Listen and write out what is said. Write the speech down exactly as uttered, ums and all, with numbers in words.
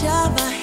shower.